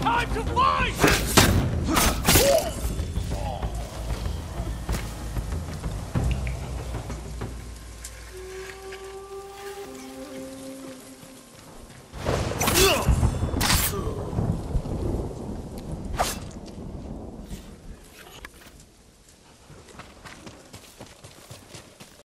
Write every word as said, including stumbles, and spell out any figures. Time to fight!